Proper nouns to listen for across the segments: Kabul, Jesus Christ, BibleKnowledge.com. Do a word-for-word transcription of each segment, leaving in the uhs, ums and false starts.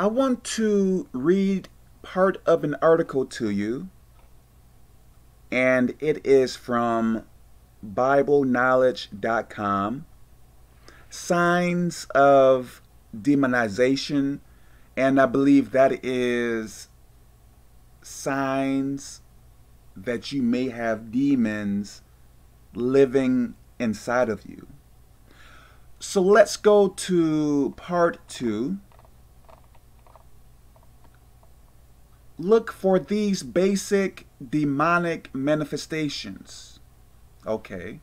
I want to read part of an article to you, and it is from Bible Knowledge dot com, Signs of Demonization, and I believe that is signs that you may have demons living inside of you. So let's go to part two. Look for these basic demonic manifestations. Okay.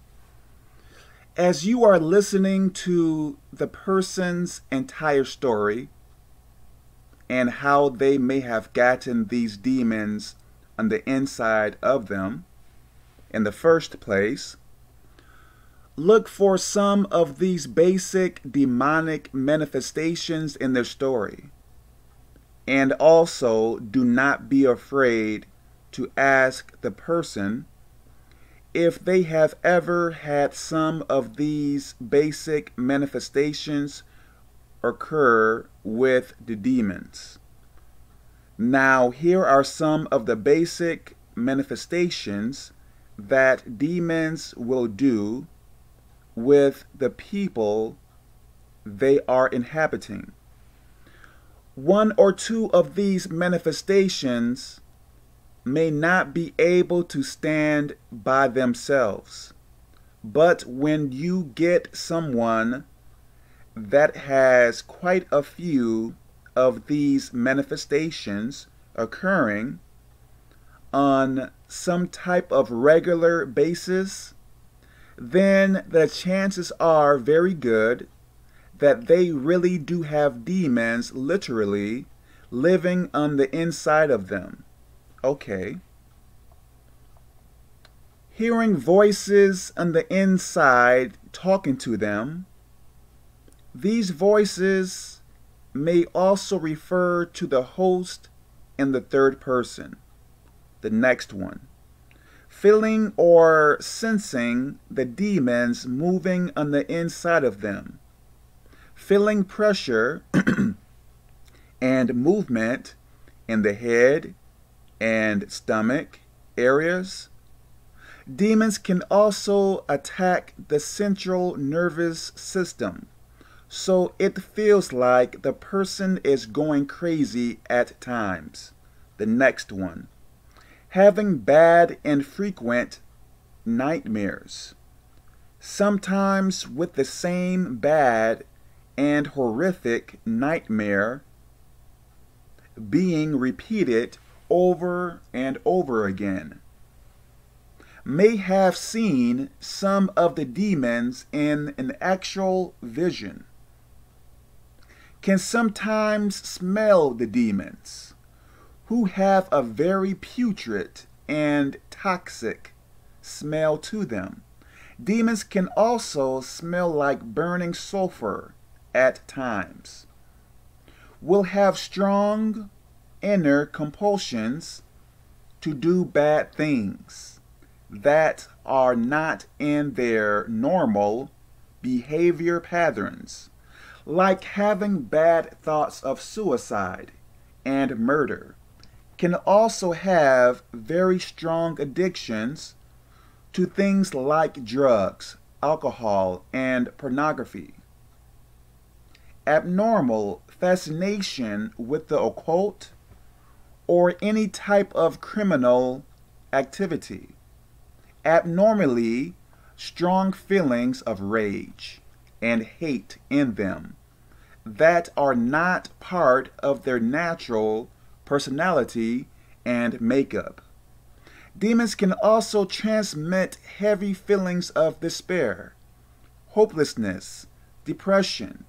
As you are listening to the person's entire story and how they may have gotten these demons on the inside of them in the first place, look for some of these basic demonic manifestations in their story. And also, do not be afraid to ask the person if they have ever had some of these basic manifestations occur with the demons. Now, here are some of the basic manifestations that demons will do with the people they are inhabiting. One or two of these manifestations may not be able to stand by themselves, but when you get someone that has quite a few of these manifestations occurring on some type of regular basis, then the chances are very good that they really do have demons literally living on the inside of them. Okay. Hearing voices on the inside talking to them. These voices may also refer to the host in the third person. The next one. Feeling or sensing the demons moving on the inside of them. Feeling pressure and movement in the head and stomach areas. Demons can also attack the central nervous system, so it feels like the person is going crazy at times. The next one. Having bad and frequent nightmares, sometimes with the same bad and horrific nightmare being repeated over and over again. May have seen some of the demons in an actual vision. Can sometimes smell the demons, who have a very putrid and toxic smell to them. Demons can also smell like burning sulfur at times. Will have strong inner compulsions to do bad things that are not in their normal behavior patterns, like having bad thoughts of suicide and murder. Can also have very strong addictions to things like drugs, alcohol, and pornography. Abnormal fascination with the occult or any type of criminal activity. Abnormally strong feelings of rage and hate in them that are not part of their natural personality and makeup. Demons can also transmit heavy feelings of despair, hopelessness, depression,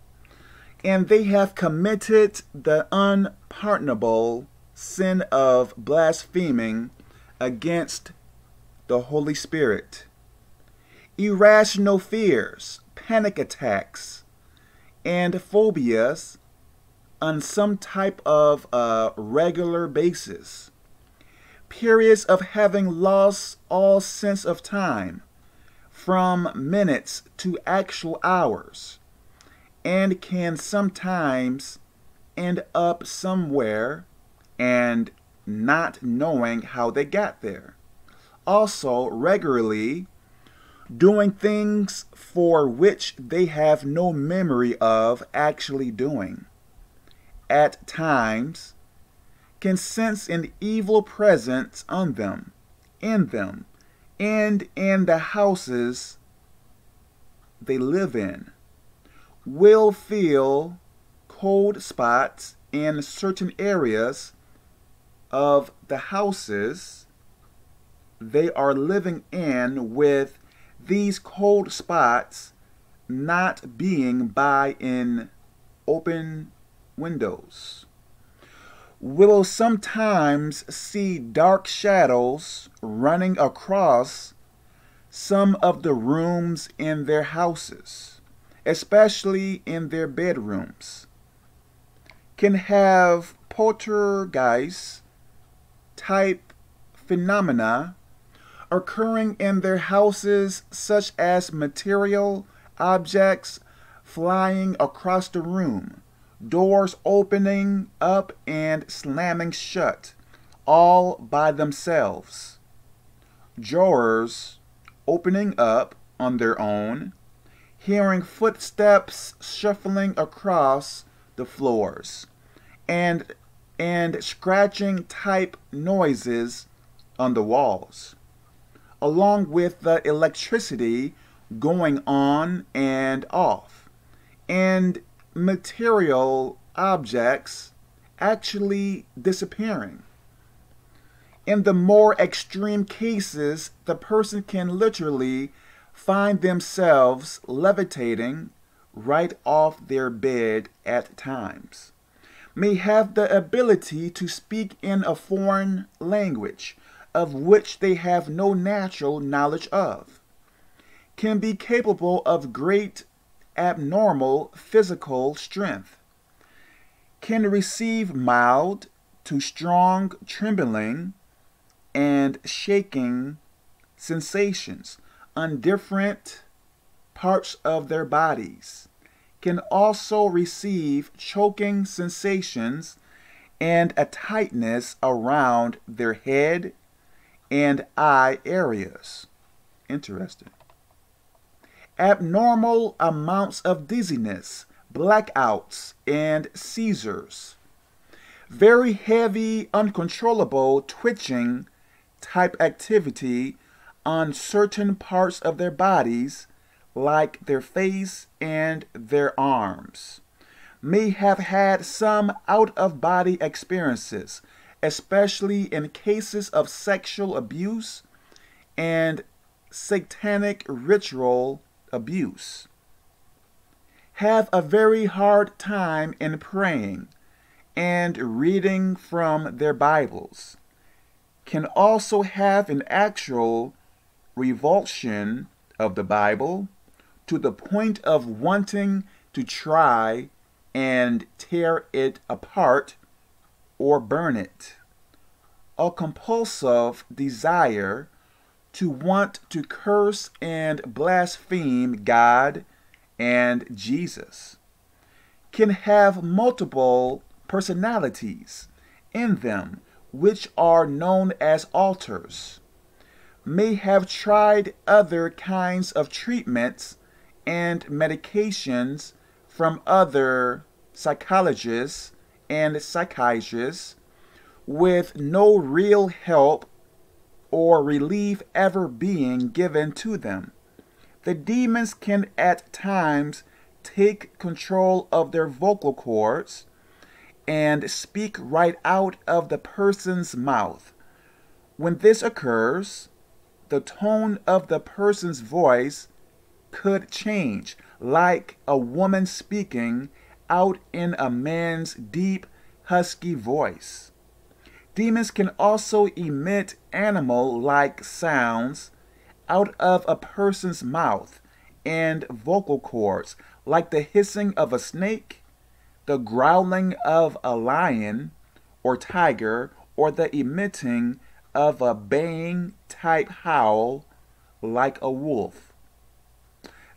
and they have committed the unpardonable sin of blaspheming against the Holy Spirit. Irrational fears, panic attacks, and phobias on some type of uh, regular basis. Periods of having lost all sense of time, from minutes to actual hours, and can sometimes end up somewhere and not knowing how they got there. Also, regularly doing things for which they have no memory of actually doing. At times, can sense an evil presence on them, in them, and in the houses they live in. Will feel cold spots in certain areas of the houses they are living in, with these cold spots not being by in open windows. We will sometimes see dark shadows running across some of the rooms in their houses, especially in their bedrooms. Can have poltergeist type phenomena occurring in their houses, such as material objects flying across the room, doors opening up and slamming shut all by themselves, drawers opening up on their own, hearing footsteps shuffling across the floors, and and scratching type noises on the walls, along with the electricity going on and off, and material objects actually disappearing. In the more extreme cases, the person can literally find themselves levitating right off their bed at times. May have the ability to speak in a foreign language of which they have no natural knowledge of. Can be capable of great abnormal physical strength. Can receive mild to strong trembling and shaking sensations on different parts of their bodies. Can also receive choking sensations and a tightness around their head and eye areas. Interesting. Abnormal amounts of dizziness, blackouts, and seizures. Very heavy, uncontrollable twitching type activity on certain parts of their bodies, like their face and their arms. May have had some out-of-body experiences, especially in cases of sexual abuse and satanic ritual abuse. Have a very hard time in praying and reading from their Bibles. Can also have an actual revulsion of the Bible to the point of wanting to try and tear it apart or burn it. A compulsive desire to want to curse and blaspheme God and Jesus. Can have multiple personalities in them, which are known as alters. May have tried other kinds of treatments and medications from other psychologists and psychiatrists with no real help or relief ever being given to them. The demons can at times take control of their vocal cords and speak right out of the person's mouth. When this occurs, the tone of the person's voice could change, like a woman speaking out in a man's deep, husky voice. Demons can also emit animal-like sounds out of a person's mouth and vocal cords, like the hissing of a snake, the growling of a lion or tiger, or the emitting of a baying-type howl like a wolf.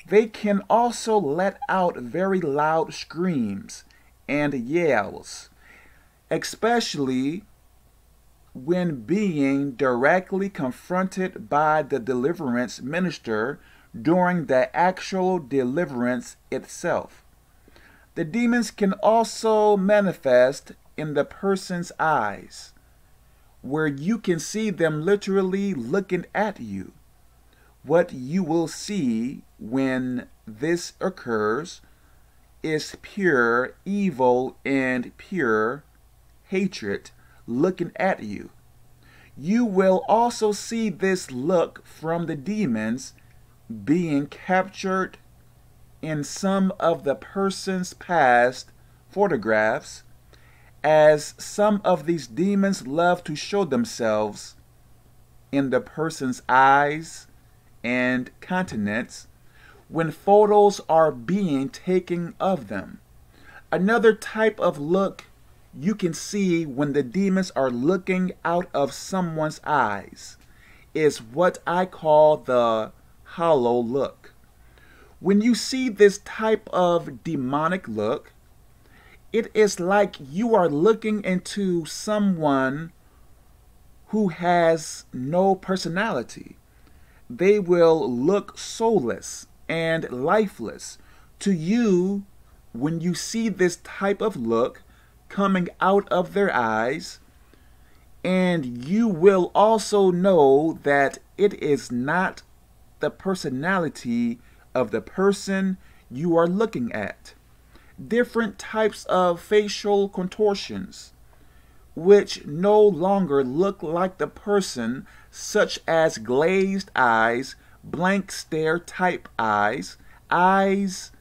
They can also let out very loud screams and yells, especially when being directly confronted by the deliverance minister during the actual deliverance itself. The demons can also manifest in the person's eyes, where you can see them literally looking at you. What you will see when this occurs is pure evil and pure hatred looking at you. You will also see this look from the demons being captured in some of the person's past photographs, as some of these demons love to show themselves in the person's eyes and countenance when photos are being taken of them. Another type of look you can see when the demons are looking out of someone's eyes is what I call the hollow look. When you see this type of demonic look, it is like you are looking into someone who has no personality. They will look soulless and lifeless to you when you see this type of look coming out of their eyes, and you will also know that it is not the personality of the person you are looking at. Different types of facial contortions which no longer look like the person, such as glazed eyes, blank stare type eyes, eyes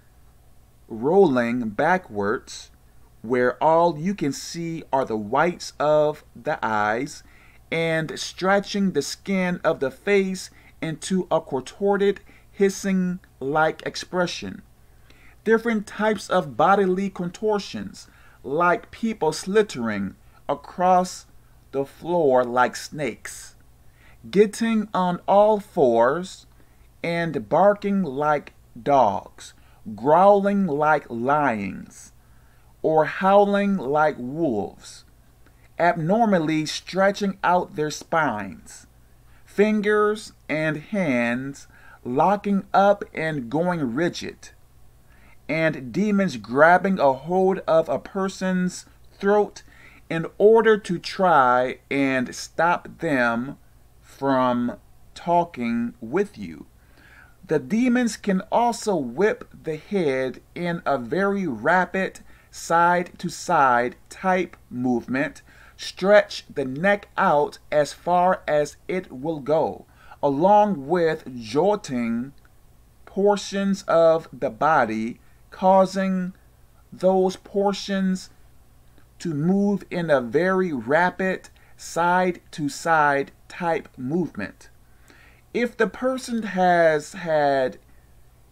rolling backwards, where all you can see are the whites of the eyes, and stretching the skin of the face into a contorted, hissing-like expression. Different types of bodily contortions, like people slithering across the floor like snakes, getting on all fours and barking like dogs, growling like lions, or howling like wolves, abnormally stretching out their spines, fingers and hands locking up and going rigid, and demons grabbing a hold of a person's throat in order to try and stop them from talking with you. The demons can also whip the head in a very rapid side-to-side type movement, stretch the neck out as far as it will go, along with jolting portions of the body, causing those portions to move in a very rapid side-to-side type movement. If the person has had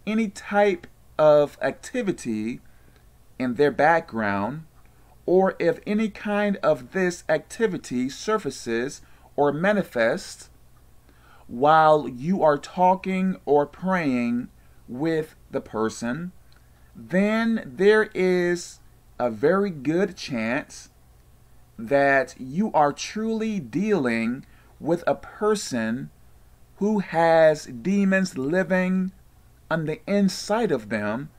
any type of activity in their background, or if any kind of this activity surfaces or manifests while you are talking or praying with the person, then there is a very good chance that you are truly dealing with a person who has demons living on the inside of them,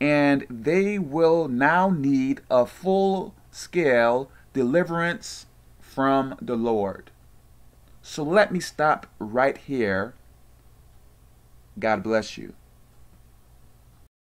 and they will now need a full-scale deliverance from the Lord. So let me stop right here. God bless you.